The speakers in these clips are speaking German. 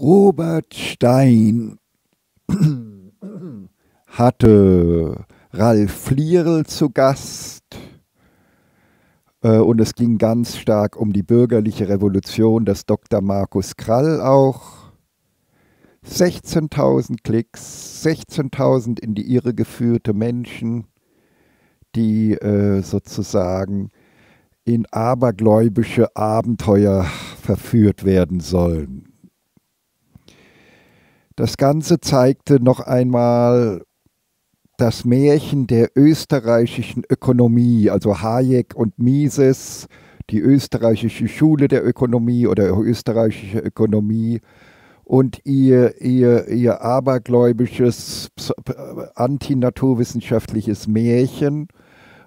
Robert Stein hatte Ralf Flierl zu Gast und es ging ganz stark um die bürgerliche Revolution, das Dr. Markus Krall auch. 16.000 Klicks, 16.000 in die Irre geführte Menschen, die sozusagen in abergläubische Abenteuer verführt werden sollen. Das Ganze zeigte noch einmal das Märchen der österreichischen Ökonomie, also Hayek und Mises, die österreichische Schule der Ökonomie oder österreichische Ökonomie und ihr abergläubisches, antinaturwissenschaftliches Märchen.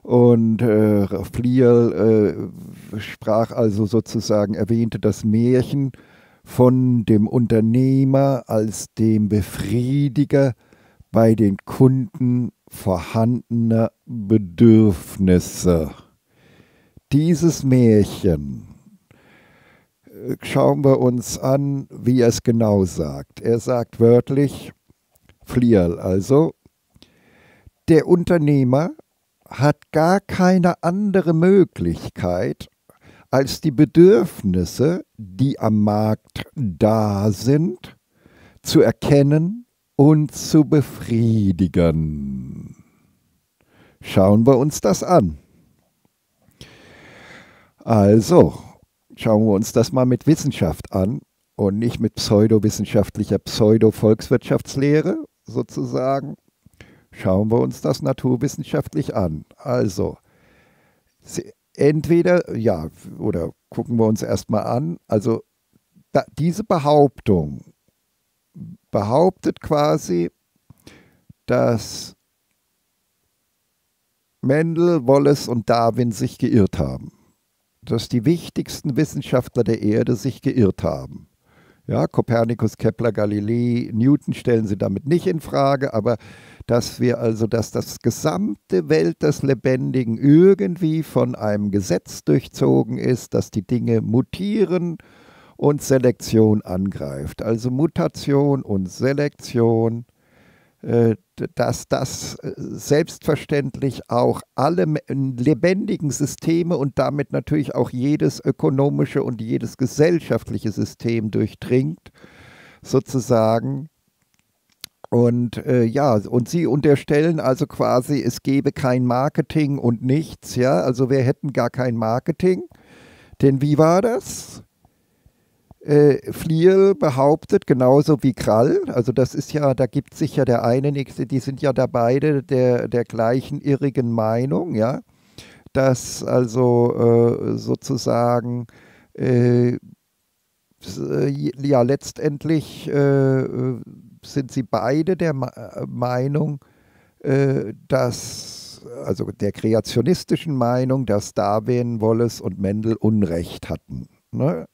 Und Flierl sprach also sozusagen, erwähnte das Märchen von dem Unternehmer als dem Befriediger bei den Kunden vorhandener Bedürfnisse. Dieses Märchen schauen wir uns an, wie er es genau sagt. Er sagt wörtlich, Flierl also, der Unternehmer hat gar keine andere Möglichkeit, als die Bedürfnisse, die am Markt da sind, zu erkennen und zu befriedigen. Schauen wir uns das an. Also, schauen wir uns das mal mit Wissenschaft an und nicht mit pseudowissenschaftlicher Pseudo-Volkswirtschaftslehre sozusagen. Schauen wir uns das naturwissenschaftlich an. Also, entweder, ja, oder gucken wir uns erstmal an, also diese Behauptung behauptet quasi, dass Mendel, Wallace und Darwin sich geirrt haben. Dass die wichtigsten Wissenschaftler der Erde sich geirrt haben. Ja, Kopernikus, Kepler, Galilei, Newton stellen sie damit nicht in Frage, aber dass das gesamte Welt des Lebendigen irgendwie von einem Gesetz durchzogen ist, dass die Dinge mutieren und Selektion angreift. Also Mutation und Selektion, dass das selbstverständlich auch alle lebendigen Systeme und damit natürlich auch jedes ökonomische und jedes gesellschaftliche System durchdringt, sozusagen. Und ja, und sie unterstellen also quasi, es gebe kein Marketing und nichts, ja, also wir hätten gar kein Marketing, denn wie war das? Flierl behauptet, genauso wie Krall, also das ist ja, da gibt sich ja der eine nächste, die sind ja da beide der gleichen irrigen Meinung, ja, dass also sozusagen ja letztendlich sind sie beide der Meinung, dass, also der kreationistischen Meinung, dass Darwin, Wallace und Mendel Unrecht hatten, ne?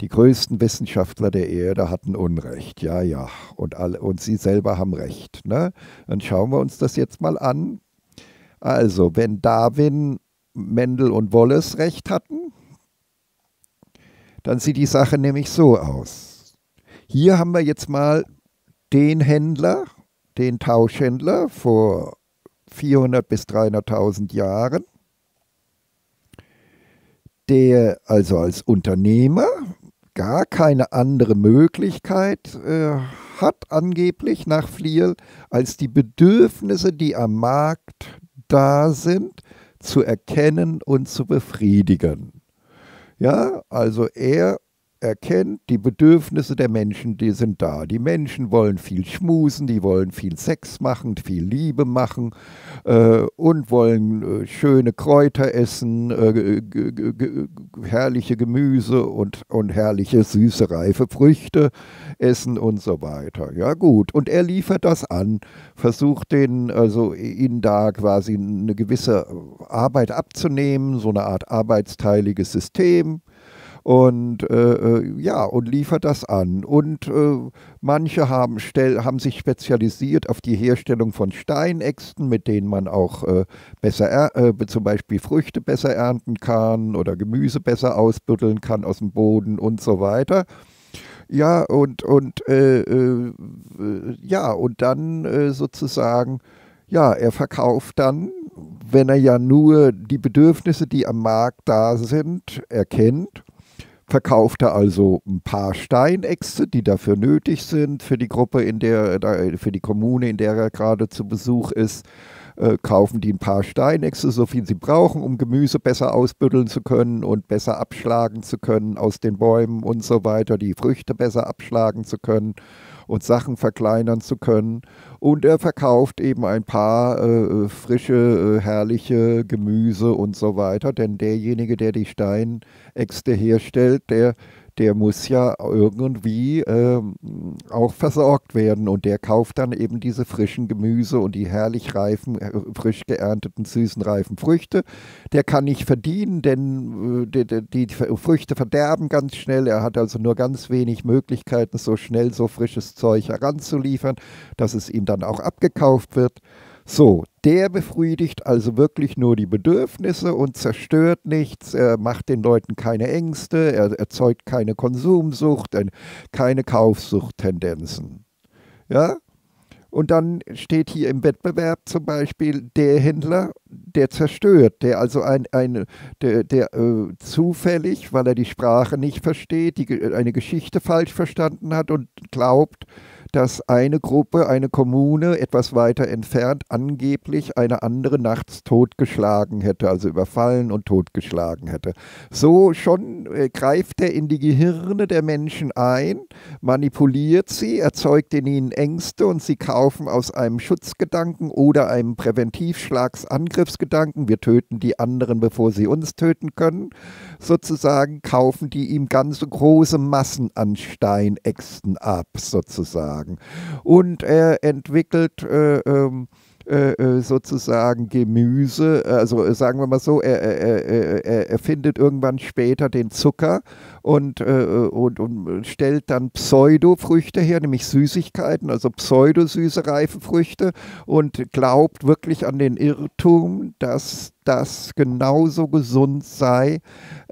Die größten Wissenschaftler der Erde hatten Unrecht, ja, ja, und sie selber haben Recht. Ne? Dann schauen wir uns das jetzt mal an. Also, wenn Darwin, Mendel und Wallace Recht hatten, dann sieht die Sache nämlich so aus. Hier haben wir jetzt mal den Händler, den Tauschhändler vor 400.000 bis 300.000 Jahren, der also als Unternehmer gar keine andere Möglichkeit hat, angeblich nach Flierl, als die Bedürfnisse, die am Markt da sind, zu erkennen und zu befriedigen. Ja, also er erkennt, die Bedürfnisse der Menschen, die sind da. Die Menschen wollen viel schmusen, die wollen viel Sex machen, viel Liebe machen und wollen schöne Kräuter essen, herrliche Gemüse und herrliche, süße, reife Früchte essen und so weiter. Ja gut, und er liefert das an, versucht ihnen da quasi eine gewisse Arbeit abzunehmen, so eine Art arbeitsteiliges System. Und ja, und liefert das an. Und manche haben sich spezialisiert auf die Herstellung von Steinäxten, mit denen man auch zum Beispiel Früchte besser ernten kann oder Gemüse besser ausbuddeln kann aus dem Boden und so weiter. Ja, und dann sozusagen, ja, er verkauft dann, wenn er ja nur die Bedürfnisse, die am Markt da sind, erkennt, verkauft er also ein paar Steinäxte, die dafür nötig sind, für die Gruppe, für die Kommune, in der er gerade zu Besuch ist, kaufen die ein paar Steinäxte, so viel sie brauchen, um Gemüse besser ausbuddeln zu können und besser abschlagen zu können aus den Bäumen und so weiter, die Früchte besser abschlagen zu können und Sachen verkleinern zu können. Und er verkauft eben ein paar frische, herrliche Gemüse und so weiter, denn derjenige, der die Steinäxte herstellt, der muss ja irgendwie auch versorgt werden, und der kauft dann eben diese frischen Gemüse und die herrlich reifen, frisch geernteten, süßen, reifen Früchte. Der kann nicht verdienen, denn die Früchte verderben ganz schnell. Er hat also nur ganz wenig Möglichkeiten, so schnell so frisches Zeug heranzuliefern, dass es ihm dann auch abgekauft wird. So, der befriedigt also wirklich nur die Bedürfnisse und zerstört nichts, er macht den Leuten keine Ängste, er erzeugt keine Konsumsucht, keine Kaufsuchttendenzen. Ja? Und dann steht hier im Wettbewerb zum Beispiel der Händler, der zerstört, der also zufällig, weil er die Sprache nicht versteht, eine Geschichte falsch verstanden hat und glaubt, dass eine Gruppe, eine Kommune etwas weiter entfernt angeblich eine andere nachts totgeschlagen hätte, also überfallen und totgeschlagen hätte. So schon greift er in die Gehirne der Menschen ein, manipuliert sie, erzeugt in ihnen Ängste, und sie kaufen aus einem Schutzgedanken oder einem Präventivschlagsangriffsgedanken, wir töten die anderen, bevor sie uns töten können, sozusagen kaufen die ihm ganze große Massen an Steinäxten ab, sozusagen. Und er entwickelt sozusagen Gemüse, also sagen wir mal so, er findet irgendwann später den Zucker und stellt dann Pseudofrüchte her, nämlich Süßigkeiten, also pseudosüße reife Früchte, und glaubt wirklich an den Irrtum, dass das genauso gesund sei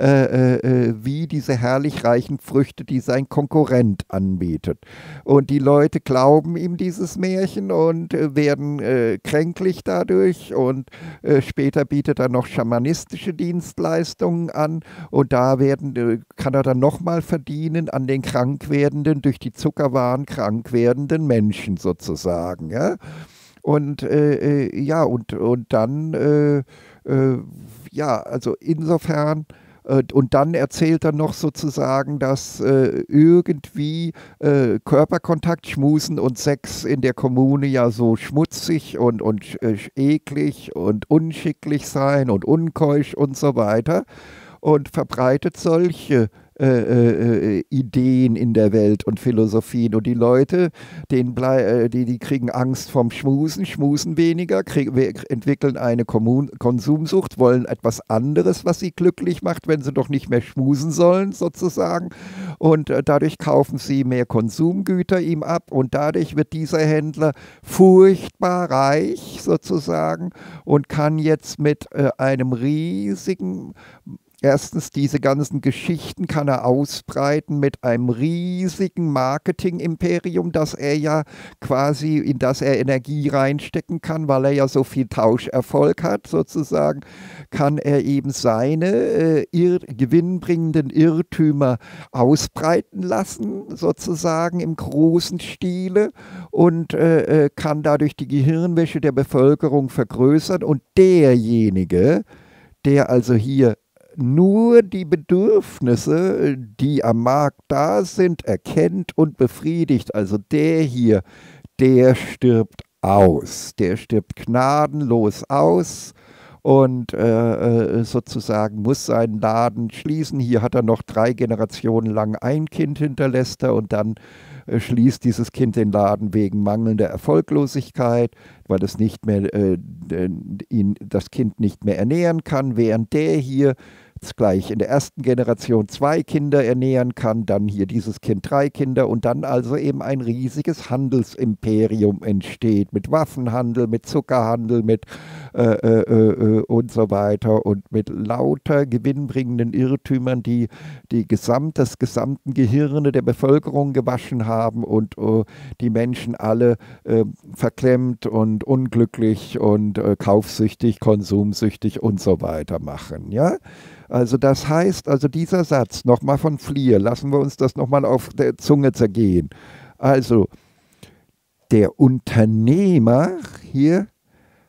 wie diese herrlich reichen Früchte, die sein Konkurrent anbietet. Und die Leute glauben ihm dieses Märchen und werden kränklich dadurch, und später bietet er noch schamanistische Dienstleistungen an, und da kann er dann nochmal verdienen an den krank werdenden, durch die Zuckerwaren krank werdenden Menschen sozusagen. Ja? Und ja, und dann, ja, also insofern, und dann erzählt er noch sozusagen, dass irgendwie Körperkontakt, Schmusen und Sex in der Kommune ja so schmutzig und eklig und unschicklich sein und unkeusch und so weiter, und verbreitet solche Ideen in der Welt und Philosophien, und die Leute, die kriegen Angst vom Schmusen, schmusen weniger, entwickeln eine Konsumsucht, wollen etwas anderes, was sie glücklich macht, wenn sie doch nicht mehr schmusen sollen sozusagen, und dadurch kaufen sie mehr Konsumgüter ihm ab, und dadurch wird dieser Händler furchtbar reich sozusagen und kann jetzt mit einem riesigen, erstens, diese ganzen Geschichten kann er ausbreiten mit einem riesigen Marketing-Imperium, das er ja quasi, in das er Energie reinstecken kann, weil er ja so viel Tauscherfolg hat sozusagen, kann er eben seine gewinnbringenden Irrtümer ausbreiten lassen sozusagen im großen Stile, und kann dadurch die Gehirnwäsche der Bevölkerung vergrößern, und derjenige, der also hier nur die Bedürfnisse, die am Markt da sind, erkennt und befriedigt. Also der hier, der stirbt aus, der stirbt gnadenlos aus und sozusagen muss seinen Laden schließen. Hier hat er noch 3 Generationen lang ein Kind hinterlässt er, und dann schließt dieses Kind den Laden wegen mangelnder Erfolglosigkeit, weil es nicht mehr, das Kind nicht mehr ernähren kann, während der hier gleich in der ersten Generation 2 Kinder ernähren kann, dann hier dieses Kind 3 Kinder und dann also eben ein riesiges Handelsimperium entsteht mit Waffenhandel, mit Zuckerhandel, mit und so weiter und mit lauter gewinnbringenden Irrtümern, die das gesamten Gehirne der Bevölkerung gewaschen haben und die Menschen alle verklemmt und unglücklich und kaufsüchtig, konsumsüchtig und so weiter machen. Ja? Also das heißt, also dieser Satz, nochmal von Flierl, lassen wir uns das nochmal auf der Zunge zergehen. Also der Unternehmer hier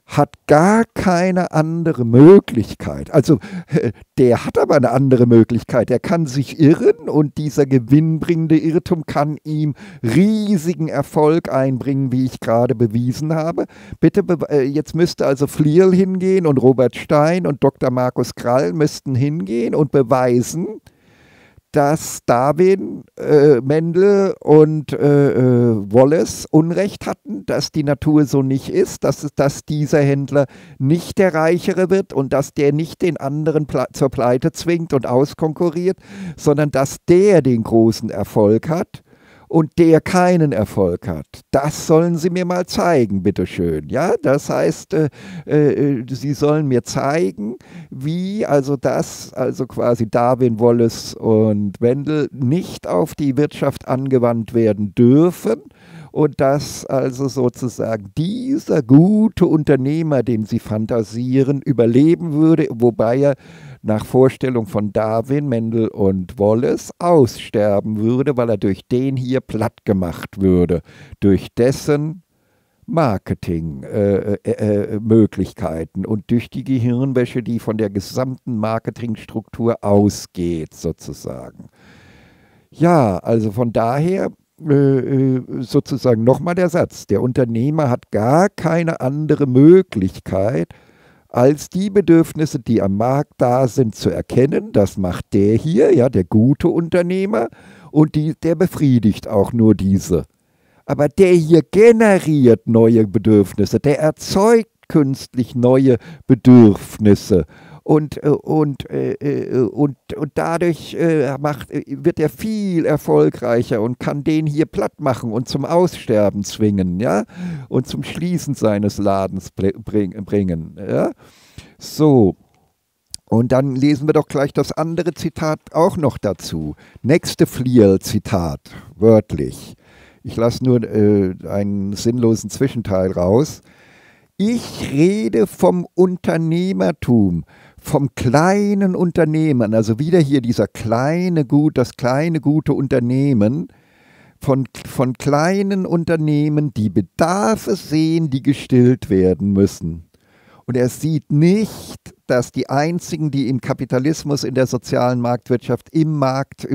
hat gar keine andere Möglichkeit. Also der hat aber eine andere Möglichkeit. Er kann sich irren und dieser gewinnbringende Irrtum kann ihm riesigen Erfolg einbringen, wie ich gerade bewiesen habe. Bitte, jetzt müsste also Flierl hingehen und Robert Stein und Dr. Markus Krall müssten hingehen und beweisen, dass Darwin, Mendel und Wallace Unrecht hatten, dass die Natur so nicht ist, dass dieser Händler nicht der Reichere wird und dass der nicht den anderen zur Pleite zwingt und auskonkurriert, sondern dass der den großen Erfolg hat und der keinen Erfolg hat. Das sollen Sie mir mal zeigen, bitteschön. Ja, das heißt, Sie sollen mir zeigen, wie also das, also quasi Darwin, Wallace und Mendel nicht auf die Wirtschaft angewandt werden dürfen und dass also sozusagen dieser gute Unternehmer, den Sie fantasieren, überleben würde, wobei er nach Vorstellung von Darwin, Mendel und Wallace aussterben würde, weil er durch den hier platt gemacht würde, durch dessen Marketingmöglichkeiten und durch die Gehirnwäsche, die von der gesamten Marketingstruktur ausgeht, sozusagen. Ja, also von daher sozusagen nochmal der Satz, der Unternehmer hat gar keine andere Möglichkeit, als die Bedürfnisse, die am Markt da sind, zu erkennen. Das macht der hier, ja, der gute Unternehmer, und der befriedigt auch nur diese. Aber der hier generiert neue Bedürfnisse, der erzeugt künstlich neue Bedürfnisse. Und dadurch wird er viel erfolgreicher und kann den hier platt machen und zum Aussterben zwingen, ja, und zum Schließen seines Ladens bringen, ja. So, und dann lesen wir doch gleich das andere Zitat auch noch dazu. Nächste Flierl-Zitat, wörtlich. Ich lasse nur einen sinnlosen Zwischenteil raus. Ich rede vom Unternehmertum, vom kleinen Unternehmen, also wieder hier dieser kleine Gut, das kleine gute Unternehmen, von kleinen Unternehmen, die Bedarfe sehen, die gestillt werden müssen. Und er sieht nicht, dass die einzigen, die im Kapitalismus, in der sozialen Marktwirtschaft, im Markt,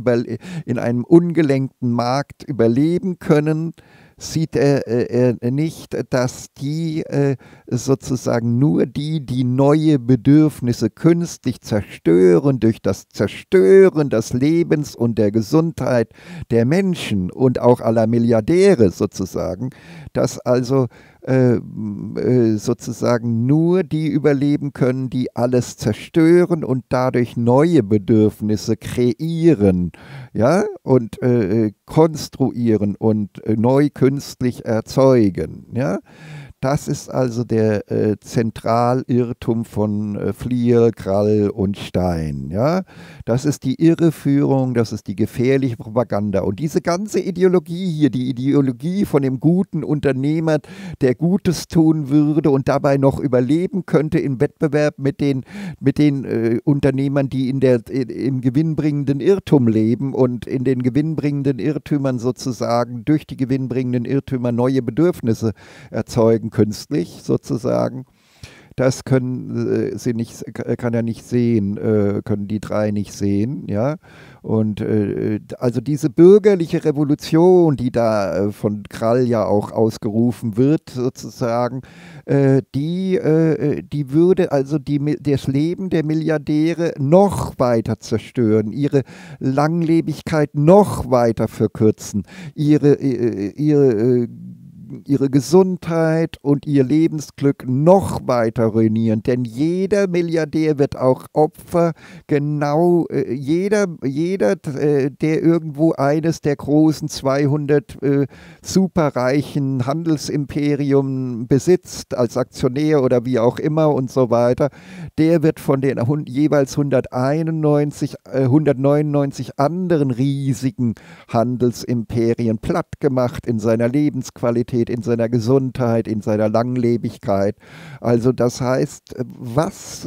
in einem ungelenkten Markt überleben können, sieht er nicht, dass die sozusagen nur die neue Bedürfnisse künstlich zerstören, durch das Zerstören des Lebens und der Gesundheit der Menschen und auch aller Milliardäre sozusagen, dass also sozusagen nur die überleben können, die alles zerstören und dadurch neue Bedürfnisse kreieren, ja, und konstruieren und neu künstlich erzeugen, ja. Das ist also der Zentralirrtum von Flierl, Krall und Stein. Ja? Das ist die Irreführung, das ist die gefährliche Propaganda. Und diese ganze Ideologie hier, die Ideologie von dem guten Unternehmer, der Gutes tun würde und dabei noch überleben könnte im Wettbewerb mit den Unternehmern, die im gewinnbringenden Irrtum leben und in den gewinnbringenden Irrtümern sozusagen durch die gewinnbringenden Irrtümer neue Bedürfnisse erzeugen, künstlich sozusagen. Das können die drei nicht sehen, ja. Und also diese bürgerliche Revolution, die da von Krall ja auch ausgerufen wird, sozusagen, die würde also das Leben der Milliardäre noch weiter zerstören, ihre Langlebigkeit noch weiter verkürzen, ihre ihre Gesundheit und ihr Lebensglück noch weiter ruinieren. Denn jeder Milliardär wird auch Opfer, genau jeder, der irgendwo eines der großen 200 superreichen Handelsimperium besitzt, als Aktionär oder wie auch immer und so weiter, der wird von den jeweils 199 anderen riesigen Handelsimperien platt gemacht in seiner Lebensqualität, in seiner Gesundheit, in seiner Langlebigkeit. Also das heißt, was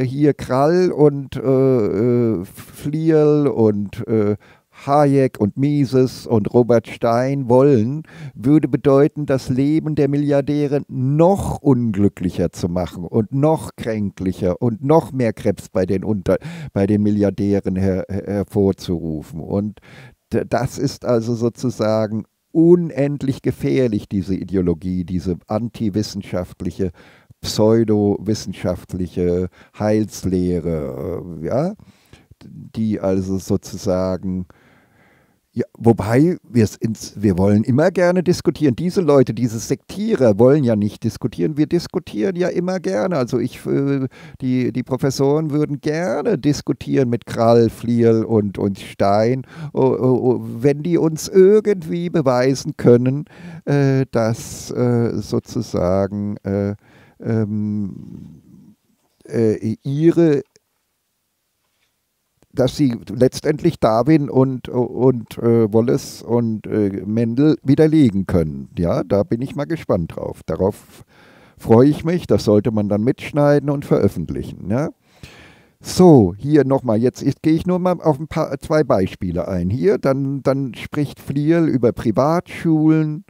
hier Krall und Flierl und Hayek und Mises und Robert Stein wollen, würde bedeuten, das Leben der Milliardäre noch unglücklicher zu machen und noch kränklicher und noch mehr Krebs bei den Milliardären hervorzurufen. Und das ist also sozusagen unendlich gefährlich, diese Ideologie, diese antiwissenschaftliche, pseudowissenschaftliche Heilslehre, ja, die also sozusagen... Ja, wobei, wir wollen immer gerne diskutieren. Diese Leute, diese Sektierer wollen ja nicht diskutieren. Wir diskutieren ja immer gerne. Also die Professoren würden gerne diskutieren mit Krall, Flierl und Stein, wenn die uns irgendwie beweisen können, dass sozusagen dass sie letztendlich Darwin und Wallace und Mendel widerlegen können. Ja, da bin ich mal gespannt drauf. Darauf freue ich mich. Das sollte man dann mitschneiden und veröffentlichen. Ja? So, hier nochmal. Jetzt gehe ich nur mal auf zwei Beispiele ein. Hier, dann spricht Flierl über Privatschulen.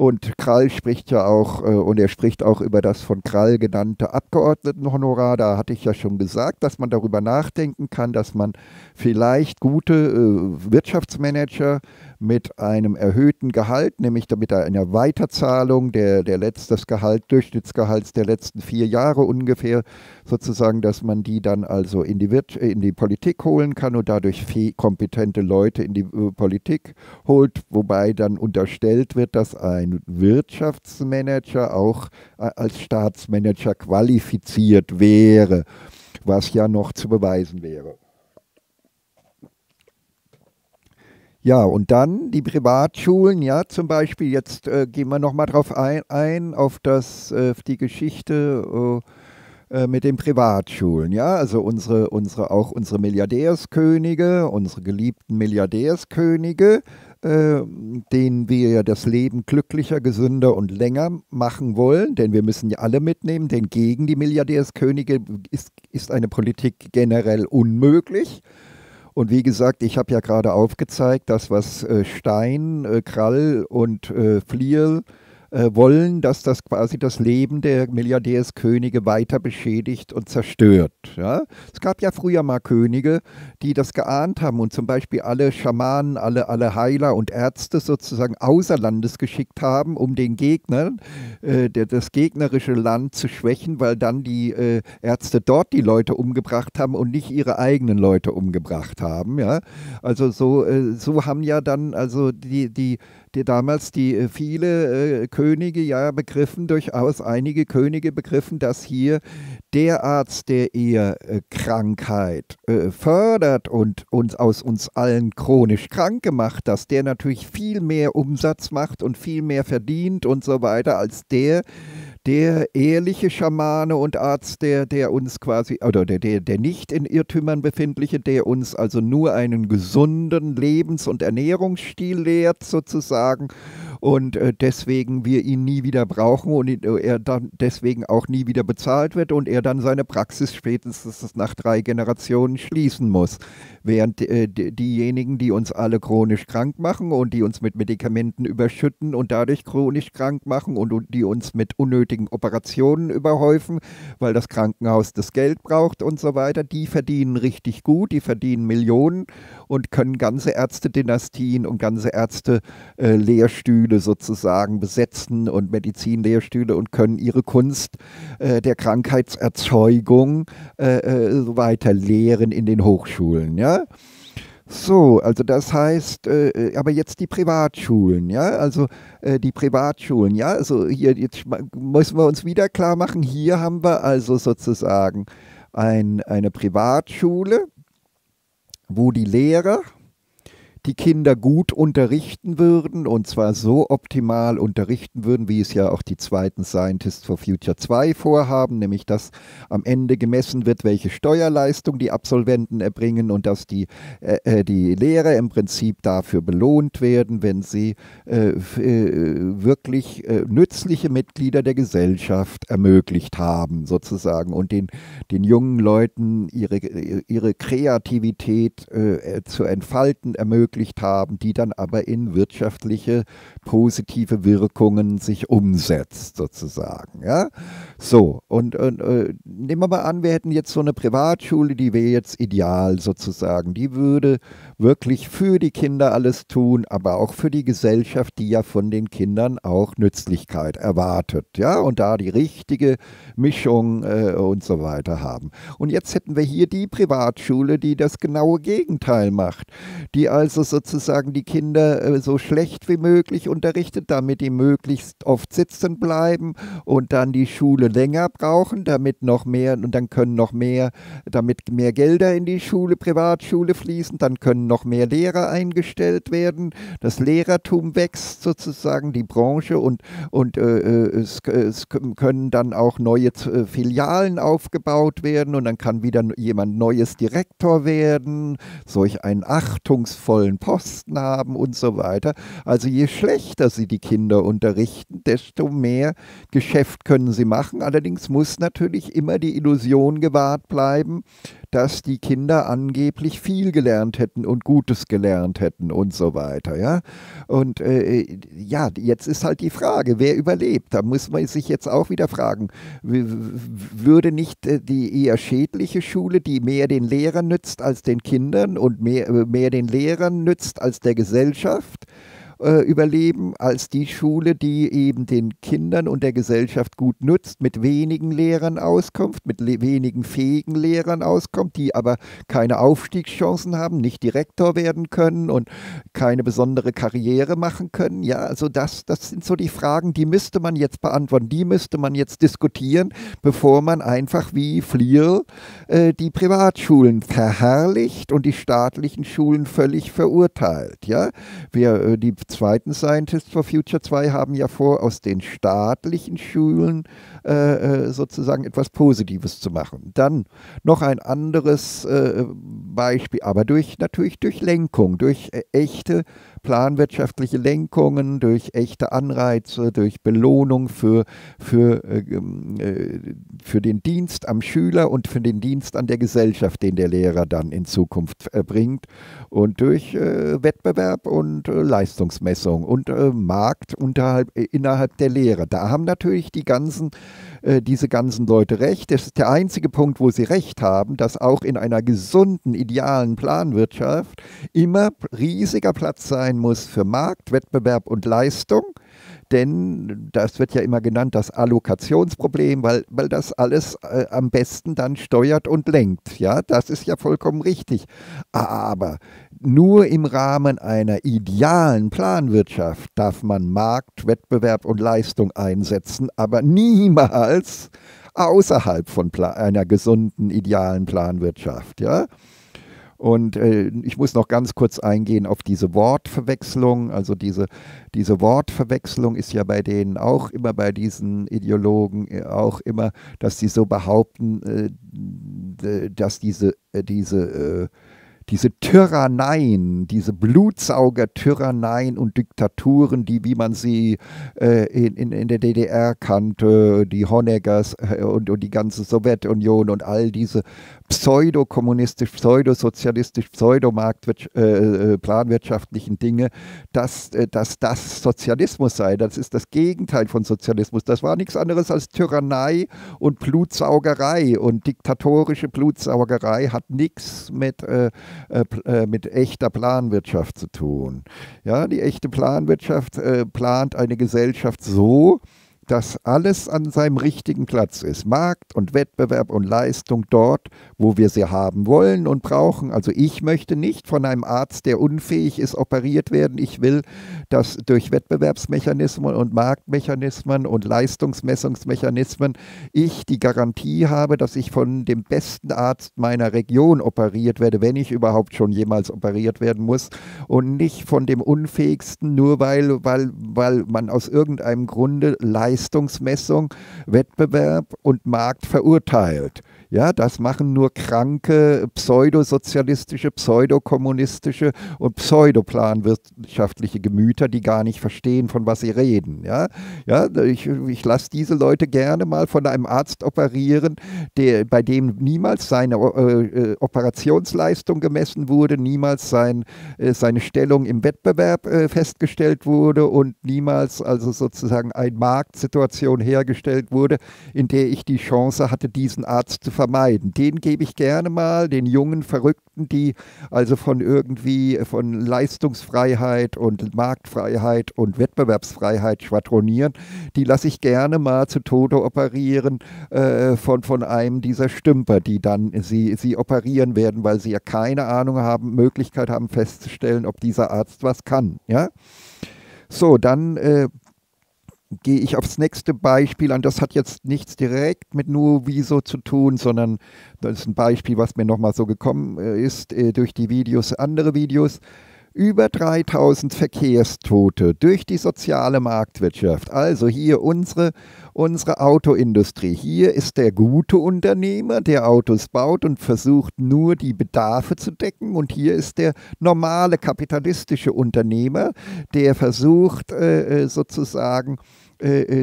Und Krall spricht ja auch, und er spricht auch über das von Krall genannte Abgeordnetenhonorar. Da hatte ich ja schon gesagt, dass man darüber nachdenken kann, dass man vielleicht gute Wirtschaftsmanager mit einem erhöhten Gehalt, nämlich mit einer Weiterzahlung Durchschnittsgehalts der letzten 4 Jahre ungefähr, sozusagen, dass man die dann also in die Politik holen kann und dadurch kompetente Leute in die Politik holt, wobei dann unterstellt wird, dass ein Wirtschaftsmanager auch als Staatsmanager qualifiziert wäre, was ja noch zu beweisen wäre. Ja, und dann die Privatschulen, ja, zum Beispiel, jetzt gehen wir nochmal drauf ein, auf die Geschichte mit den Privatschulen, ja, also auch unsere Milliardärskönige, unsere geliebten Milliardärskönige, denen wir ja das Leben glücklicher, gesünder und länger machen wollen, denn wir müssen ja alle mitnehmen, denn gegen die Milliardärskönige ist eine Politik generell unmöglich. Und wie gesagt, ich habe ja gerade aufgezeigt, dass was Stein, Krall und Flierl wollen, dass das quasi das Leben der Milliardärskönige weiter beschädigt und zerstört. Ja? Es gab ja früher mal Könige, die das geahnt haben und zum Beispiel alle Schamanen, alle Heiler und Ärzte sozusagen außer Landes geschickt haben, um den Gegnern, das gegnerische Land zu schwächen, weil dann die Ärzte dort die Leute umgebracht haben und nicht ihre eigenen Leute umgebracht haben. Ja? Also so haben ja dann also viele Könige ja einige Könige begriffen, dass hier der Arzt, der eher Krankheit fördert und aus uns allen chronisch krank gemacht, dass der natürlich viel mehr Umsatz macht und viel mehr verdient und so weiter als der ehrliche Schamane und Arzt, der uns quasi, oder der nicht in Irrtümern befindliche, der uns also nur einen gesunden Lebens- und Ernährungsstil lehrt sozusagen und deswegen wir ihn nie wieder brauchen und er dann deswegen auch nie wieder bezahlt wird und er dann seine Praxis spätestens nach 3 Generationen schließen muss. Während diejenigen, die uns alle chronisch krank machen und die uns mit Medikamenten überschütten und dadurch chronisch krank machen und die uns mit unnötigen Operationen überhäufen, weil das Krankenhaus das Geld braucht und so weiter, die verdienen richtig gut, die verdienen Millionen und können ganze Ärztedynastien und ganze Ärzte-Lehrstühle sozusagen besetzen und Medizinlehrstühle und können ihre Kunst der Krankheitserzeugung weiter lehren in den Hochschulen, ja. So, also das heißt, aber jetzt die Privatschulen, ja, also die Privatschulen, ja, also hier jetzt müssen wir uns wieder klar machen, hier haben wir also sozusagen eine Privatschule, wo die Lehrer die Kinder gut unterrichten würden, und zwar so optimal unterrichten würden, wie es ja auch die zweiten Scientists for Future 2 vorhaben, nämlich dass am Ende gemessen wird, welche Steuerleistung die Absolventen erbringen und dass die Lehrer im Prinzip dafür belohnt werden, wenn sie wirklich nützliche Mitglieder der Gesellschaft ermöglicht haben, sozusagen, und den jungen Leuten ihre Kreativität zu entfalten ermöglichen haben, die dann aber in wirtschaftliche positive Wirkungen sich umsetzt, sozusagen. Ja? So, und nehmen wir mal an, wir hätten jetzt so eine Privatschule, die wäre jetzt ideal sozusagen, die würde wirklich für die Kinder alles tun, aber auch für die Gesellschaft, die ja von den Kindern auch Nützlichkeit erwartet, ja, und da die richtige Mischung und so weiter haben. Und jetzt hätten wir hier die Privatschule, die das genaue Gegenteil macht, die also sozusagen die Kinder so schlecht wie möglich unterrichtet, damit die möglichst oft sitzen bleiben und dann die Schule länger brauchen, damit noch mehr, und dann können noch mehr, damit mehr Gelder in die Schule, Privatschule fließen, dann können noch mehr Lehrer eingestellt werden, das Lehrertum wächst sozusagen, die Branche, und es können dann auch neue Filialen aufgebaut werden, und dann kann wieder jemand neues Direktor werden, solch ein achtungsvollen Posten haben und so weiter. Also je schlechter sie die Kinder unterrichten, desto mehr Geschäft können sie machen. Allerdings muss natürlich immer die Illusion gewahrt bleiben, dass die Kinder angeblich viel gelernt hätten und Gutes gelernt hätten und so weiter. Ja? Und ja, jetzt ist halt die Frage, wer überlebt? Da muss man sich jetzt auch wieder fragen, würde nicht die eher schädliche Schule, die mehr den Lehrern nützt als den Kindern und mehr den Lehrern nützt als der Gesellschaft, überleben, als die Schule, die eben den Kindern und der Gesellschaft gut nützt, mit wenigen Lehrern auskommt, mit wenigen fähigen Lehrern auskommt, die aber keine Aufstiegschancen haben, nicht Direktor werden können und keine besondere Karriere machen können. Ja, also das sind so die Fragen, die müsste man jetzt beantworten, die müsste man jetzt diskutieren, bevor man einfach wie Flierl die Privatschulen verherrlicht und die staatlichen Schulen völlig verurteilt. Ja, die zweiten Scientists for Future 2 haben ja vor, aus den staatlichen Schulen sozusagen etwas Positives zu machen. Dann noch ein anderes Beispiel, aber natürlich durch Lenkung, durch echte planwirtschaftliche Lenkungen, durch echte Anreize, durch Belohnung für den Dienst am Schüler und für den Dienst an der Gesellschaft, den der Lehrer dann in Zukunft erbringt, und durch Wettbewerb und Leistungsmessung und Markt innerhalb der Lehre. Da haben natürlich diese ganzen Leute recht. Das ist der einzige Punkt, wo sie recht haben, dass auch in einer gesunden, idealen Planwirtschaft immer riesiger Platz sein muss für Markt, Wettbewerb und Leistung. Denn das wird ja immer genannt, das Allokationsproblem, weil das alles am besten dann steuert und lenkt. Ja, das ist ja vollkommen richtig. Aber nur im Rahmen einer idealen Planwirtschaft darf man Markt, Wettbewerb und Leistung einsetzen, aber niemals außerhalb von einer gesunden, idealen Planwirtschaft. Ja. Und ich muss noch ganz kurz eingehen auf diese Wortverwechslung. Also diese Wortverwechslung ist ja bei denen auch immer, bei diesen Ideologen auch immer, dass sie so behaupten, dass diese Tyranneien, diese Blutsauger-Tyranneien und Diktaturen, die, wie man sie in der DDR kannte, die Honeckers und die ganze Sowjetunion und all diese pseudokommunistisch, pseudosozialistisch, planwirtschaftlichen Dinge, dass das Sozialismus sei. Das ist das Gegenteil von Sozialismus. Das war nichts anderes als Tyrannei und Blutsaugerei. Und diktatorische Blutsaugerei hat nichts mit echter Planwirtschaft zu tun. Ja, die echte Planwirtschaft plant eine Gesellschaft so, dass alles an seinem richtigen Platz ist. Markt und Wettbewerb und Leistung dort, wo wir sie haben wollen und brauchen. Also ich möchte nicht von einem Arzt, der unfähig ist, operiert werden. Ich will, dass durch Wettbewerbsmechanismen und Marktmechanismen und Leistungsmessungsmechanismen ich die Garantie habe, dass ich von dem besten Arzt meiner Region operiert werde, wenn ich überhaupt schon jemals operiert werden muss, und nicht von dem Unfähigsten, nur weil man aus irgendeinem Grunde Leistungsmessung, Wettbewerb und Markt verurteilt. Ja, das machen nur kranke, pseudosozialistische, pseudokommunistische und pseudoplanwirtschaftliche Gemüter, die gar nicht verstehen, von was sie reden. Ja, ich lasse diese Leute gerne mal von einem Arzt operieren, bei dem niemals seine Operationsleistung gemessen wurde, niemals seine Stellung im Wettbewerb festgestellt wurde und niemals also sozusagen eine Marktsituation hergestellt wurde, in der ich die Chance hatte, diesen Arzt zu vermeiden. Den gebe ich gerne mal den jungen Verrückten, die also von Leistungsfreiheit und Marktfreiheit und Wettbewerbsfreiheit schwadronieren, die lasse ich gerne mal zu Tode operieren von einem dieser Stümper, die dann sie operieren werden, weil sie ja keine Ahnung haben, Möglichkeit haben festzustellen, ob dieser Arzt was kann. Ja? So, dann gehe ich aufs nächste Beispiel an. Das hat jetzt nichts direkt mit nur wieso zu tun, sondern das ist ein Beispiel, was mir nochmal so gekommen ist durch die Videos, andere Videos. Über 3000 Verkehrstote durch die soziale Marktwirtschaft. Also hier unsere Autoindustrie. Hier ist der gute Unternehmer, der Autos baut und versucht nur die Bedarfe zu decken. Und hier ist der normale kapitalistische Unternehmer, der versucht sozusagen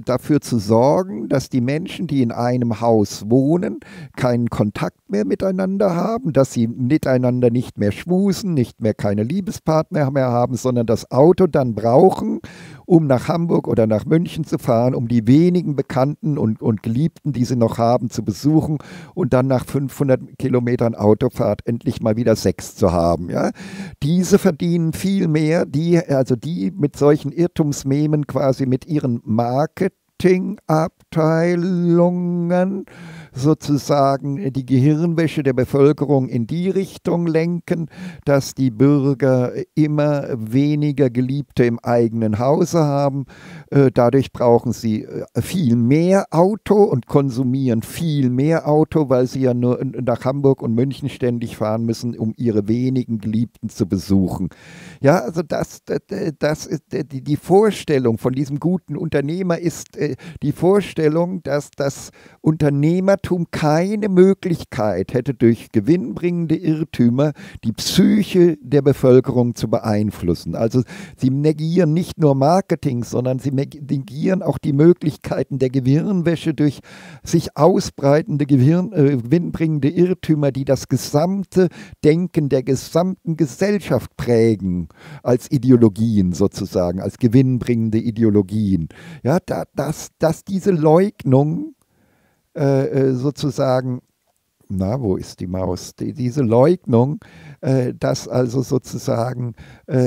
dafür zu sorgen, dass die Menschen, die in einem Haus wohnen, keinen Kontakt mehr miteinander haben, dass sie miteinander nicht mehr schmusen, nicht mehr keine Liebespartner mehr haben, sondern das Auto dann brauchen, um nach Hamburg oder nach München zu fahren, um die wenigen Bekannten und Geliebten, die sie noch haben, zu besuchen und dann nach 500 Kilometern Autofahrt endlich mal wieder Sex zu haben. Ja? Diese verdienen viel mehr, die mit solchen Irrtumsmemen quasi mit ihren Marketingabteilungen sozusagen die Gehirnwäsche der Bevölkerung in die Richtung lenken, dass die Bürger immer weniger Geliebte im eigenen Hause haben. Dadurch brauchen sie viel mehr Auto und konsumieren viel mehr Auto, weil sie ja nur nach Hamburg und München ständig fahren müssen, um ihre wenigen Geliebten zu besuchen. Ja, also das ist die Vorstellung von diesem guten Unternehmer, ist die Vorstellung, dass das Unternehmer keine Möglichkeit hätte, durch gewinnbringende Irrtümer die Psyche der Bevölkerung zu beeinflussen. Also sie negieren nicht nur Marketing, sondern sie negieren auch die Möglichkeiten der Gehirnwäsche durch sich ausbreitende gewinnbringende Irrtümer, die das gesamte Denken der gesamten Gesellschaft prägen, als Ideologien sozusagen, als gewinnbringende Ideologien. Ja, dass diese Leugnung sozusagen, na, wo ist die Maus? Diese Leugnung, dass also sozusagen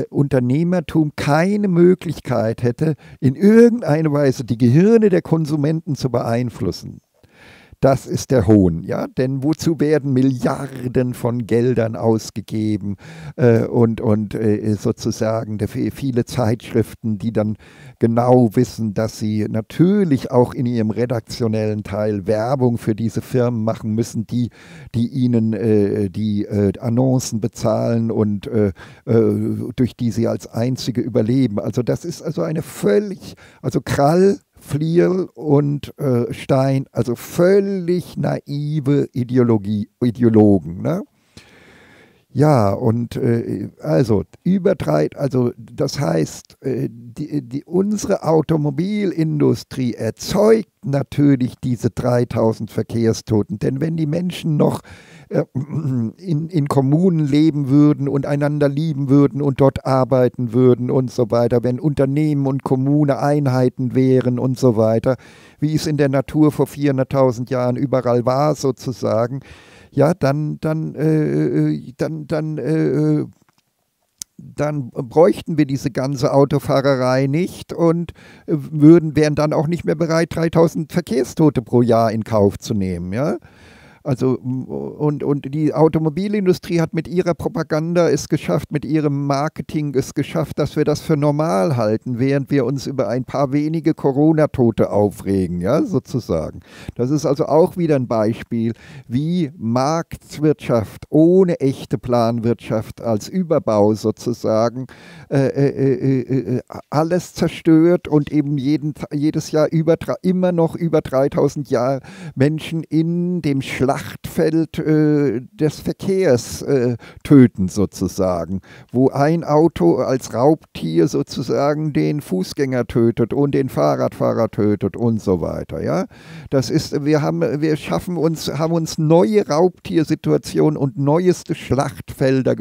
Unternehmertum keine Möglichkeit hätte, in irgendeiner Weise die Gehirne der Konsumenten zu beeinflussen. Das ist der Hohn, ja, denn wozu werden Milliarden von Geldern ausgegeben und sozusagen viele Zeitschriften, die dann genau wissen, dass sie natürlich auch in ihrem redaktionellen Teil Werbung für diese Firmen machen müssen, die ihnen die Annoncen bezahlen und durch die sie als einzige überleben. Also das ist also eine völlig, also Krall, Flierl und Stein, also völlig naive Ideologen. Ne? Ja, und also das heißt, unsere Automobilindustrie erzeugt natürlich diese 3000 Verkehrstoten, denn wenn die Menschen noch in Kommunen leben würden und einander lieben würden und dort arbeiten würden und so weiter, wenn Unternehmen und Kommune Einheiten wären und so weiter, wie es in der Natur vor 400.000 Jahren überall war sozusagen, ja, dann dann bräuchten wir diese ganze Autofahrerei nicht und wären dann auch nicht mehr bereit, 3000 Verkehrstote pro Jahr in Kauf zu nehmen. Ja? Also, und die Automobilindustrie hat mit ihrer Propaganda es geschafft, mit ihrem Marketing es geschafft, dass wir das für normal halten, während wir uns über ein paar wenige Corona-Tote aufregen, ja, sozusagen. Das ist also auch wieder ein Beispiel, wie Marktwirtschaft ohne echte Planwirtschaft als Überbau sozusagen alles zerstört und eben jedes Jahr immer noch über 3000 Menschen in dem Schlachtfeld des Verkehrs töten sozusagen, wo ein Auto als Raubtier sozusagen den Fußgänger tötet und den Fahrradfahrer tötet und so weiter. Ja? Das ist, wir haben uns neue Raubtiersituationen und neueste Schlachtfelder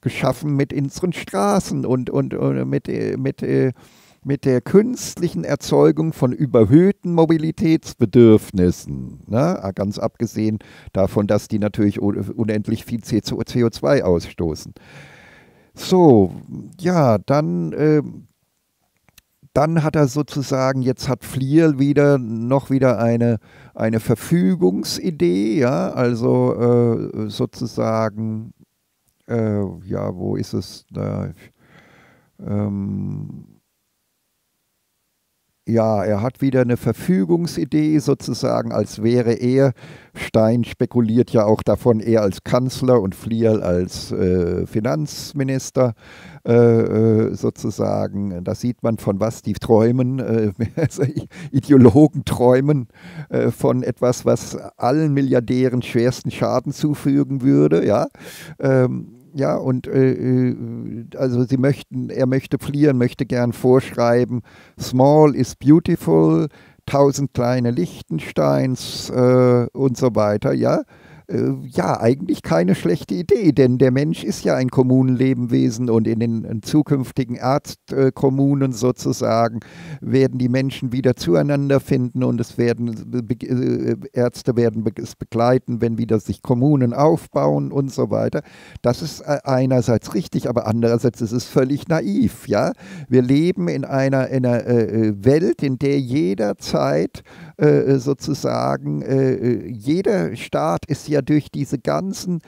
geschaffen mit unseren Straßen und mit der künstlichen Erzeugung von überhöhten Mobilitätsbedürfnissen. Na, ganz abgesehen davon, dass die natürlich unendlich viel CO2 ausstoßen. So, ja, dann hat er sozusagen, jetzt hat Flierl wieder eine Verfügungsidee, ja, also sozusagen, ja, wo ist es da? Ja, er hat wieder eine Verfügungsidee sozusagen, als wäre er, Stein spekuliert ja auch davon, er als Kanzler und Flierl als Finanzminister sozusagen. Da sieht man, von was die träumen, Ideologen träumen, von etwas, was allen Milliardären schwersten Schaden zufügen würde, ja. Ja, und also Flierl möchte gern vorschreiben, small is beautiful, 1000 kleine Lichtensteins und so weiter, ja. Ja, eigentlich keine schlechte Idee, denn der Mensch ist ja ein Kommunenlebewesen und in den zukünftigen Erzkommunen sozusagen werden die Menschen wieder zueinander finden und es Ärzte werden es begleiten, wenn wieder sich Kommunen aufbauen und so weiter. Das ist einerseits richtig, aber andererseits ist es völlig naiv. Ja? Wir leben in einer Welt, in der jederzeit sozusagen jeder Staat ist ja durch diese ganzen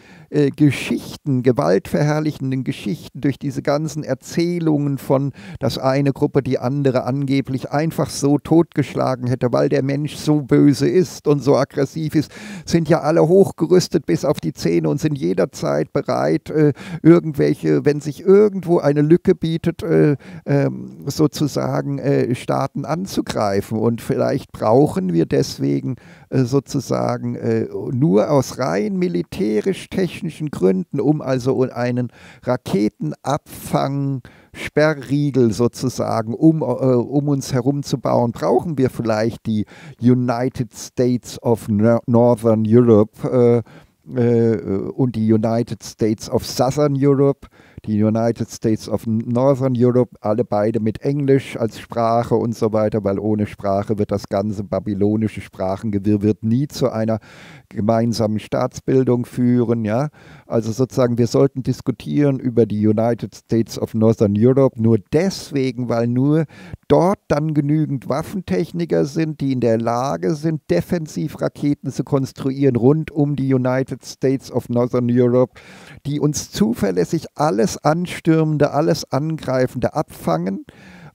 Geschichten, gewaltverherrlichenden Geschichten, durch diese ganzen Erzählungen von, dass eine Gruppe die andere angeblich einfach so totgeschlagen hätte, weil der Mensch so böse ist und so aggressiv ist, sind ja alle hochgerüstet bis auf die Zähne und sind jederzeit bereit, wenn sich irgendwo eine Lücke bietet, sozusagen Staaten anzugreifen. Und vielleicht brauchen wir deswegen sozusagen nur aus rein militärisch-technischen Gründen, um also einen Raketenabfang-Sperrriegel sozusagen, um uns herum zu bauen, brauchen wir vielleicht die United States of Northern Europe und die United States of Southern Europe, die United States of Northern Europe, alle beide mit Englisch als Sprache und so weiter, weil ohne Sprache wird das ganze babylonische Sprachengewirr wird nie zu einer gemeinsamen Staatsbildung führen. Ja? Also sozusagen, wir sollten diskutieren über die United States of Northern Europe nur deswegen, weil nur dort dann genügend Waffentechniker sind, die in der Lage sind, defensiv Raketen zu konstruieren rund um die United States of Northern Europe, die uns zuverlässig alles Anstürmende, alles Angreifende abfangen.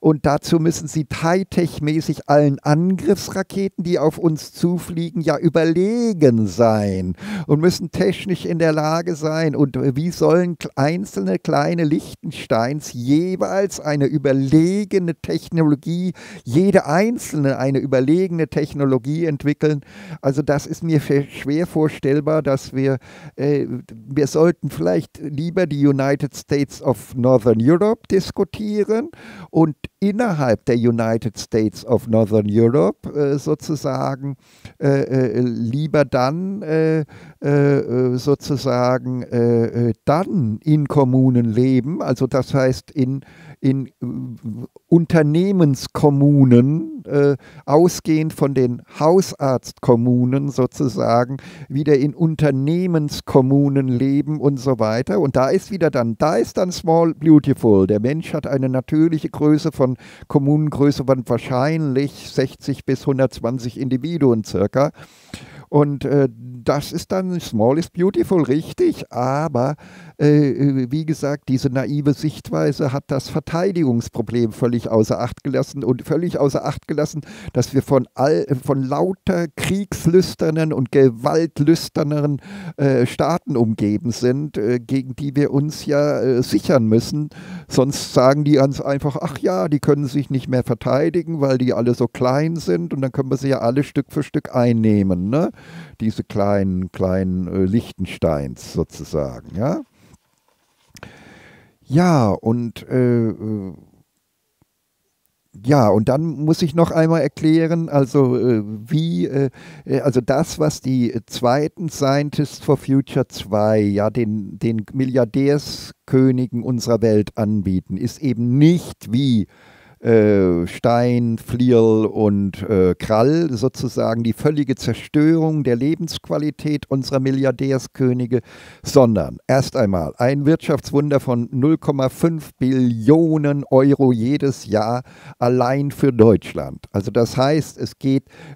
Und dazu müssen sie hightech-mäßig allen Angriffsraketen, die auf uns zufliegen, ja überlegen sein und müssen technisch in der Lage sein. Und wie sollen einzelne kleine Liechtensteins jeweils eine überlegene Technologie, jede einzelne eine überlegene Technologie entwickeln? Also das ist mir schwer vorstellbar, dass wir sollten vielleicht lieber die United States of Northern Europe diskutieren und innerhalb der United States of Northern Europe sozusagen lieber dann sozusagen dann in Kommunen leben, also das heißt in Unternehmenskommunen ausgehend von den Hausarztkommunen sozusagen wieder in Unternehmenskommunen leben und so weiter. Und da ist dann small beautiful. Der Mensch hat eine natürliche Größe von Kommunengröße von wahrscheinlich 60 bis 120 Individuen circa. Und das ist dann small is beautiful, richtig, aber wie gesagt, diese naive Sichtweise hat das Verteidigungsproblem völlig außer Acht gelassen und völlig außer Acht gelassen, dass wir von lauter kriegslüsternen und gewaltlüsternen Staaten umgeben sind, gegen die wir uns ja sichern müssen. Sonst sagen die ganz einfach, ach ja, die können sich nicht mehr verteidigen, weil die alle so klein sind und dann können wir sie ja alle Stück für Stück einnehmen, ne? Diese kleinen Liechtensteins sozusagen, ja. Ja, und dann muss ich noch einmal erklären, also also das, was die zweiten Scientists for Future 2, ja, den Milliardärskönigen unserer Welt anbieten, ist eben nicht wie Stein, Flierl und Krall sozusagen die völlige Zerstörung der Lebensqualität unserer Milliardärskönige, sondern erst einmal ein Wirtschaftswunder von 0,5 Billionen Euro jedes Jahr allein für Deutschland. Also das heißt,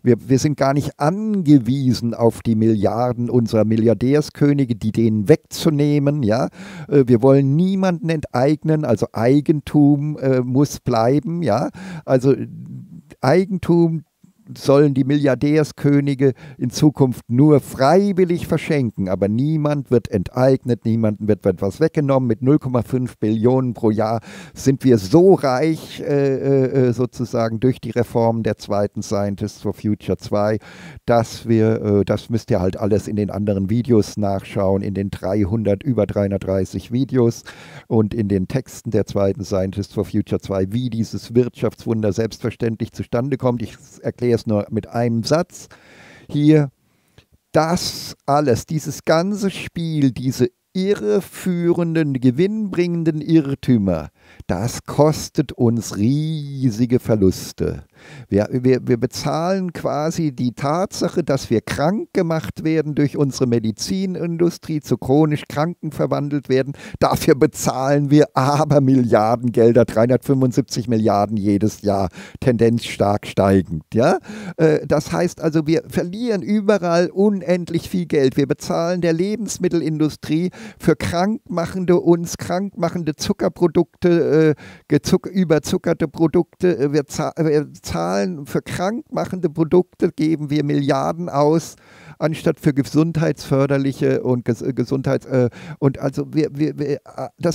wir sind gar nicht angewiesen auf die Milliarden unserer Milliardärskönige, die denen wegzunehmen. Ja? Wir wollen niemanden enteignen, also Eigentum muss bleiben. Ja, also Eigentum sollen die Milliardärskönige in Zukunft nur freiwillig verschenken, aber niemand wird enteignet, niemandem wird etwas weggenommen. Mit 0,5 Billionen pro Jahr sind wir so reich, sozusagen durch die Reformen der zweiten Scientists for Future 2, dass wir, das müsst ihr halt alles in den anderen Videos nachschauen, in den über 330 Videos und in den Texten der zweiten Scientists for Future 2, wie dieses Wirtschaftswunder selbstverständlich zustande kommt. Ich erkläre es nur mit einem Satz hier. Das alles, dieses ganze Spiel, diese irreführenden, gewinnbringenden Irrtümer, das kostet uns riesige Verluste. Wir bezahlen quasi die Tatsache, dass wir krank gemacht werden durch unsere Medizinindustrie, zu chronisch Kranken verwandelt werden. Dafür bezahlen wir aber Milliardengelder, 375 Milliarden jedes Jahr, Tendenz stark steigend. Ja? Das heißt also, wir verlieren überall unendlich viel Geld. Wir bezahlen der Lebensmittelindustrie für uns krankmachende Zuckerprodukte, überzuckerte Produkte. Für krankmachende Produkte geben wir Milliarden aus, anstatt für gesundheitsförderliche und das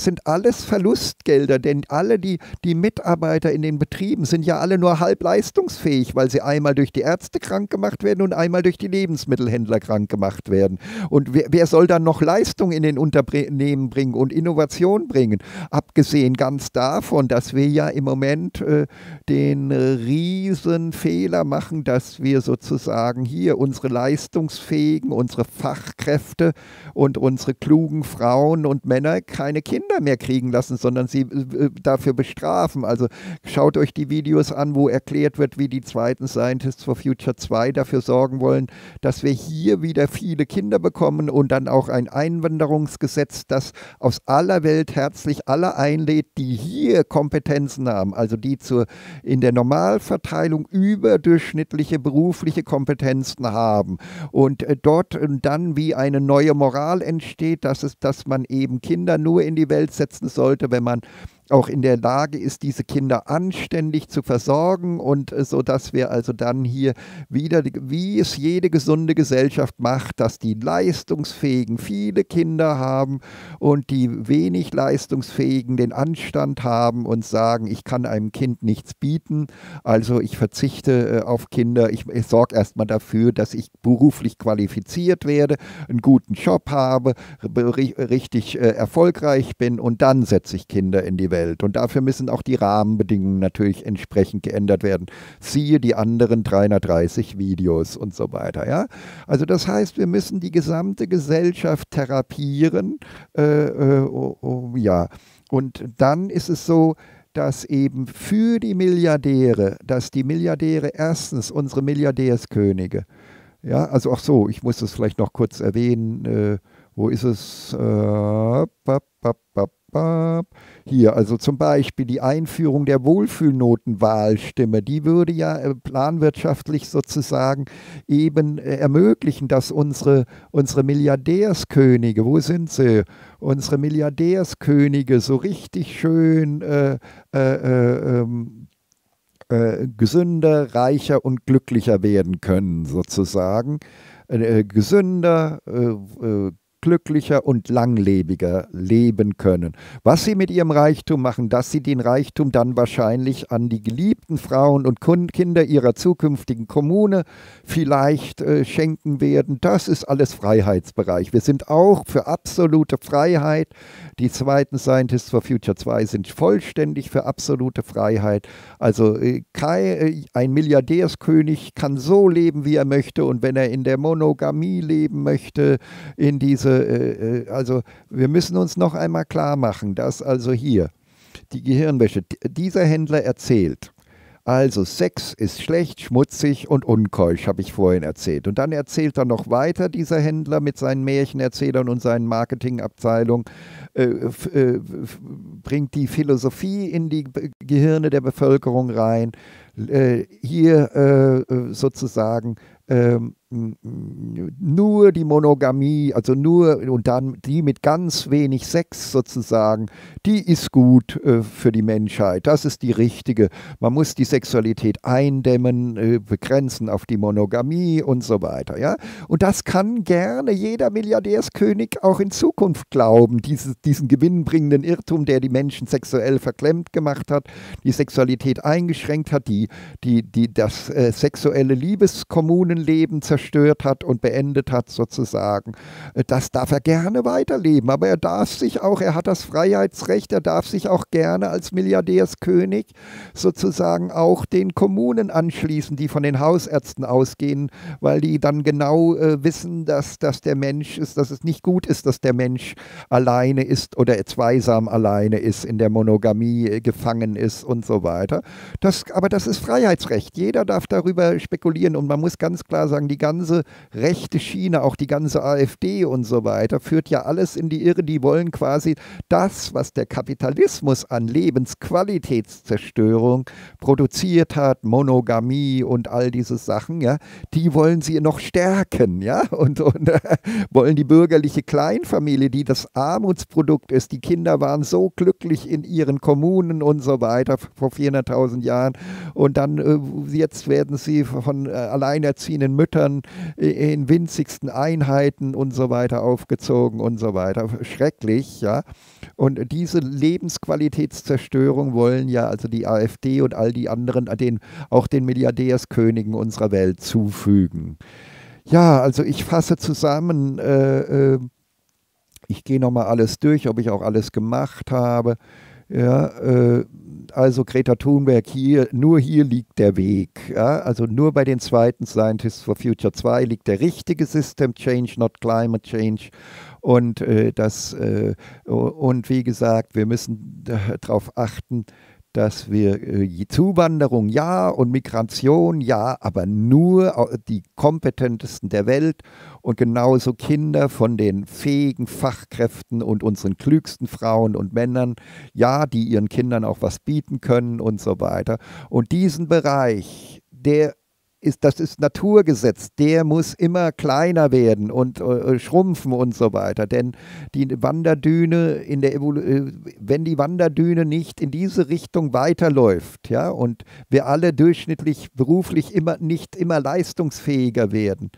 sind alles Verlustgelder, denn alle die Mitarbeiter in den Betrieben sind ja alle nur halb leistungsfähig, weil sie einmal durch die Ärzte krank gemacht werden und einmal durch die Lebensmittelhändler krank gemacht werden. Und wer soll dann noch Leistung in den Unternehmen bringen und Innovation bringen? Abgesehen ganz davon, dass wir ja im Moment den riesen Fehler machen, dass wir sozusagen hier unsere leistungsfähigen, unsere Fachkräfte und unsere klugen Frauen und Männer keine Kinder mehr kriegen lassen, sondern sie dafür bestrafen. Also schaut euch die Videos an, wo erklärt wird, wie die zweiten Scientists for Future 2 dafür sorgen wollen, dass wir hier wieder viele Kinder bekommen und dann auch ein Einwanderungsgesetz, das aus aller Welt herzlich alle einlädt, die hier Kompetenzen haben, also die in der Normalverteilung überdurchschnittliche berufliche Kompetenzen haben und dort dann wie eine neue Moral entsteht, dass man eben Kinder nur in die Welt setzen sollte, wenn man auch in der Lage ist, diese Kinder anständig zu versorgen, und so, dass wir also dann hier wieder, wie es jede gesunde Gesellschaft macht, dass die Leistungsfähigen viele Kinder haben und die wenig Leistungsfähigen den Anstand haben und sagen, ich kann einem Kind nichts bieten, also ich verzichte auf Kinder, ich sorge erstmal dafür, dass ich beruflich qualifiziert werde, einen guten Job habe, richtig erfolgreich bin, und dann setze ich Kinder in die Welt. Und dafür müssen auch die Rahmenbedingungen natürlich entsprechend geändert werden. Siehe die anderen 330 Videos und so weiter. Ja? Also das heißt, wir müssen die gesamte Gesellschaft therapieren. Ja. Und dann ist es so, dass eben für die Milliardäre, dass die Milliardäre erstens unsere Milliardärskönige, ja, also ach so, ich muss das vielleicht noch kurz erwähnen, wo ist es? Hier, also zum Beispiel die Einführung der Wohlfühlnotenwahlstimme, die würde ja planwirtschaftlich sozusagen eben ermöglichen, dass unsere Milliardärskönige, wo sind sie? Unsere Milliardärskönige so richtig schön gesünder, reicher und glücklicher werden können, sozusagen. Gesünder, glücklicher und langlebiger leben können. Was sie mit ihrem Reichtum machen, dass sie den Reichtum dann wahrscheinlich an die geliebten Frauen und Kinder ihrer zukünftigen Kommune vielleicht schenken werden, das ist alles Freiheitsbereich. Wir sind auch für absolute Freiheit. Die zweiten Scientists for Future 2 sind vollständig für absolute Freiheit. Also ein Milliardärskönig kann so leben, wie er möchte, und wenn er in der Monogamie leben möchte, in diese also wir müssen uns noch einmal klar machen, dass also hier die Gehirnwäsche, dieser Händler erzählt, also Sex ist schlecht, schmutzig und unkeusch, habe ich vorhin erzählt. Und dann erzählt er noch weiter, dieser Händler mit seinen Märchenerzählern und seinen Marketingabteilungen, bringt die Philosophie in die Gehirne der Bevölkerung rein, hier sozusagen nur die Monogamie, also nur und dann die mit ganz wenig Sex sozusagen, die ist gut für die Menschheit, das ist die richtige. Man muss die Sexualität eindämmen, begrenzen auf die Monogamie und so weiter. Ja? Und das kann gerne jeder Milliardärskönig auch in Zukunft glauben, diesen gewinnbringenden Irrtum, der die Menschen sexuell verklemmt gemacht hat, die Sexualität eingeschränkt hat, das sexuelle Liebeskommunenleben zerstört hat und beendet hat sozusagen. Das darf er gerne weiterleben, aber er darf sich auch, er hat das Freiheitsrecht, er darf sich auch gerne als Milliardärskönig sozusagen auch den Kommunen anschließen, die von den Hausärzten ausgehen, weil die dann genau wissen, dass es nicht gut ist, dass der Mensch alleine ist oder zweisam alleine ist, in der Monogamie gefangen ist und so weiter. Aber das ist Freiheitsrecht. Jeder darf darüber spekulieren, und man muss ganz klar sagen, die ganze rechte Schiene, auch die ganze AfD und so weiter, führt ja alles in die Irre. Die wollen quasi das, was der Kapitalismus an Lebensqualitätszerstörung produziert hat, Monogamie und all diese Sachen, ja, die wollen sie noch stärken, ja, und wollen die bürgerliche Kleinfamilie, die das Armutsprodukt ist, die Kinder waren so glücklich in ihren Kommunen und so weiter vor 400.000 Jahren, und dann jetzt werden sie von alleinerziehenden Müttern in winzigsten Einheiten und so weiter aufgezogen und so weiter. Schrecklich, ja. Und diese Lebensqualitätszerstörung wollen ja also die AfD und all die anderen, auch den Milliardärskönigen unserer Welt zufügen. Ja, also ich fasse zusammen, ich gehe nochmal alles durch, ob ich auch alles gemacht habe. Ja, also Greta Thunberg, nur hier liegt der Weg. Ja? Also nur bei den zweiten Scientists for Future 2 liegt der richtige System Change, not Climate Change. Und, und wie gesagt, wir müssen darauf achten, dass wir Zuwanderung ja und Migration ja, aber nur die kompetentesten der Welt und genauso Kinder von den fähigen Fachkräften und unseren klügsten Frauen und Männern, ja, die ihren Kindern auch was bieten können und so weiter. Und diesen Bereich, das ist Naturgesetz, der muss immer kleiner werden und schrumpfen und so weiter, denn die Wanderdüne wenn die Wanderdüne nicht in diese Richtung weiterläuft, ja, und wir alle durchschnittlich beruflich nicht immer leistungsfähiger werden,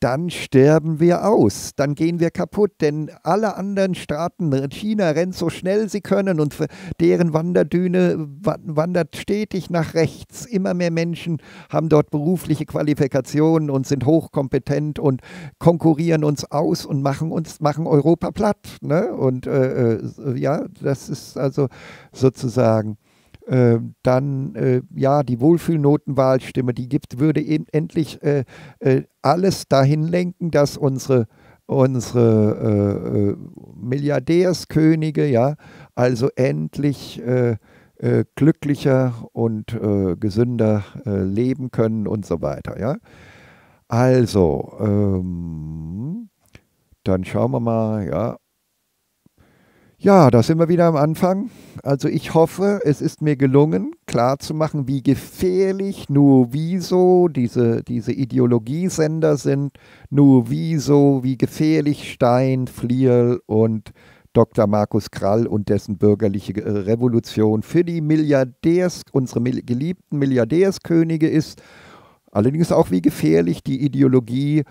dann sterben wir aus, dann gehen wir kaputt, denn alle anderen Staaten, China rennt so schnell sie können und deren Wanderdüne wandert stetig nach rechts. Immer mehr Menschen haben dort berufliche Qualifikationen und sind hochkompetent und konkurrieren uns aus und machen Europa platt. Ne? Und ja, das ist also sozusagen... dann, ja, die Wohlfühlnotenwahlstimme, die würde eben endlich alles dahin lenken, dass unsere Milliardärskönige, ja, also endlich glücklicher und gesünder leben können und so weiter. Ja? Also, dann schauen wir mal, ja. Ja, da sind wir wieder am Anfang. Also ich hoffe, es ist mir gelungen, klarzumachen, wie gefährlich nur wieso diese Ideologiesender sind, nur wieso, wie gefährlich Stein, Flierl und Dr. Markus Krall und dessen bürgerliche Revolution für die unsere geliebten Milliardärskönige ist. Allerdings auch, wie gefährlich die Ideologie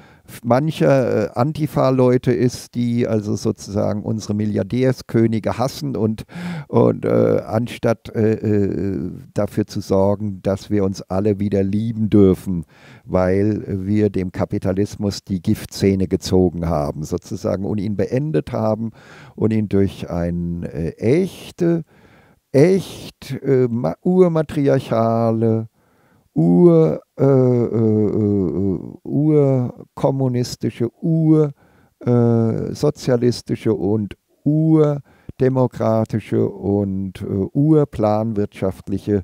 mancher Antifa-Leute ist, die also sozusagen unsere Milliardärskönige hassen und anstatt dafür zu sorgen, dass wir uns alle wieder lieben dürfen, weil wir dem Kapitalismus die Giftzähne gezogen haben sozusagen und ihn beendet haben und ihn durch eine echt urmatriarchale, urkommunistische, ursozialistische und urdemokratische und urplanwirtschaftliche,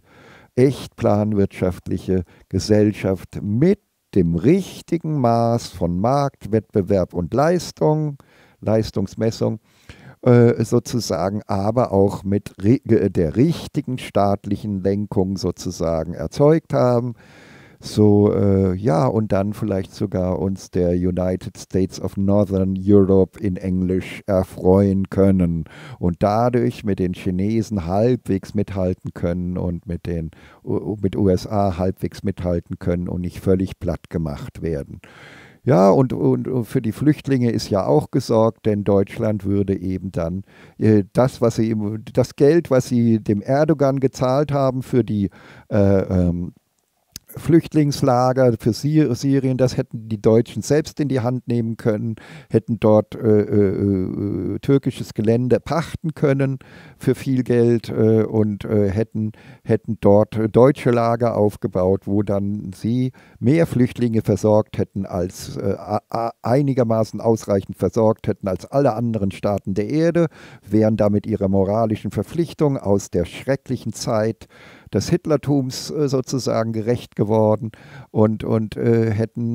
echt planwirtschaftliche Gesellschaft mit dem richtigen Maß von Markt, Wettbewerb und Leistungsmessung sozusagen, aber auch mit der richtigen staatlichen Lenkung sozusagen erzeugt haben. So, ja, und dann vielleicht sogar uns der United States of Northern Europe in Englisch erfreuen können und dadurch mit den Chinesen halbwegs mithalten können und mit den USA halbwegs mithalten können und nicht völlig platt gemacht werden. Ja, und für die Flüchtlinge ist ja auch gesorgt, denn Deutschland würde eben dann das Geld, was sie dem Erdogan gezahlt haben für die Flüchtlingslager, für Syrien, das hätten die Deutschen selbst in die Hand nehmen können, hätten dort türkisches Gelände pachten können für viel Geld und hätten dort deutsche Lager aufgebaut, wo dann sie mehr Flüchtlinge versorgt hätten als einigermaßen ausreichend versorgt hätten als alle anderen Staaten der Erde, wären damit ihrer moralischen Verpflichtung aus der schrecklichen Zeit des Hitlertums sozusagen gerecht geworden und hätten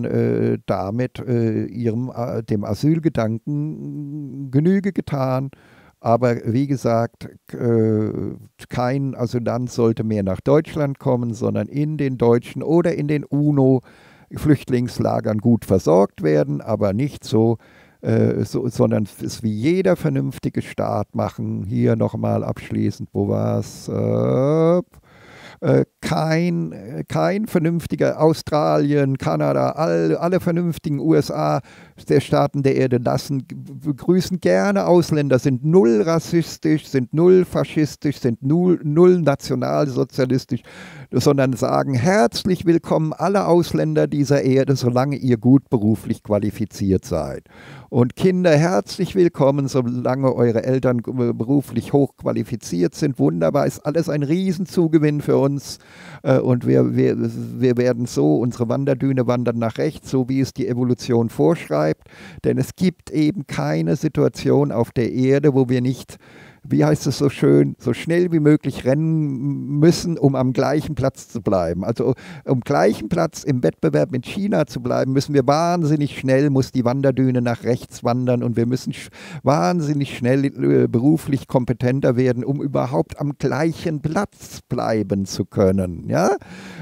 damit dem Asylgedanken Genüge getan. Aber wie gesagt, kein Asylant sollte mehr nach Deutschland kommen, sondern in den deutschen oder in den UNO-Flüchtlingslagern gut versorgt werden, aber nicht so, sondern es wie jeder vernünftige Staat machen. Hier nochmal abschließend, wo war es? Kein vernünftiger Australien, Kanada, alle vernünftigen USA der Staaten der Erde begrüßen gerne Ausländer, sind null rassistisch, sind null faschistisch, sind null nationalsozialistisch, sondern sagen herzlich willkommen alle Ausländer dieser Erde, solange ihr gut beruflich qualifiziert seid. Und Kinder, herzlich willkommen, solange eure Eltern beruflich hochqualifiziert sind. Wunderbar, ist alles ein Riesenzugewinn für uns. Und wir werden so, unsere Wanderdüne wandern nach rechts, so wie es die Evolution vorschreibt. Denn es gibt eben keine Situation auf der Erde, wo wir nicht, wie heißt es so schön, so schnell wie möglich rennen müssen, um am gleichen Platz zu bleiben. Also um gleichen Platz im Wettbewerb mit China zu bleiben, müssen wir wahnsinnig schnell, muss die Wanderdüne nach rechts wandern und wir müssen wahnsinnig schnell beruflich kompetenter werden, um überhaupt am gleichen Platz bleiben zu können. Ja?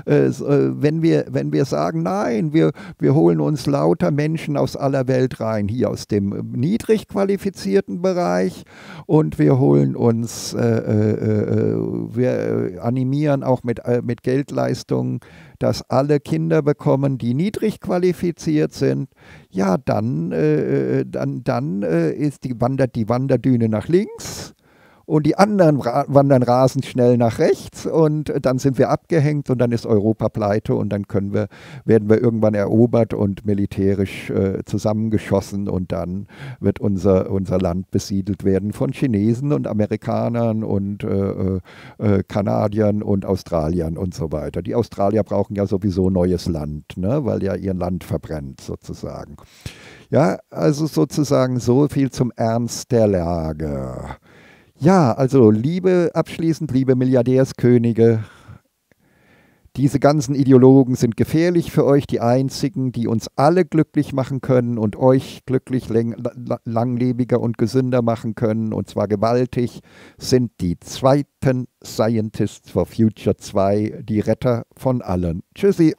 Wenn wir sagen, nein, wir holen uns lauter Menschen aus aller Welt rein, hier aus dem niedrig qualifizierten Bereich und wir holen uns, wir animieren auch mit Geldleistungen, dass alle Kinder bekommen, die niedrig qualifiziert sind, ja, dann ist die Wanderdüne nach links und die anderen wandern rasend schnell nach rechts und dann sind wir abgehängt und dann ist Europa pleite und dann werden wir irgendwann erobert und militärisch zusammengeschossen und dann wird unser Land besiedelt werden von Chinesen und Amerikanern und Kanadiern und Australiern und so weiter. Die Australier brauchen ja sowieso neues Land, ne? Weil ja ihr Land verbrennt sozusagen. Ja, also sozusagen so viel zum Ernst der Lage. Ja, also abschließend, liebe Milliardärskönige, diese ganzen Ideologen sind gefährlich für euch, die einzigen, die uns alle glücklich machen können und euch glücklich, langlebiger und gesünder machen können, und zwar gewaltig, sind die zweiten Scientists for Future 2, die Retter von allen. Tschüssi!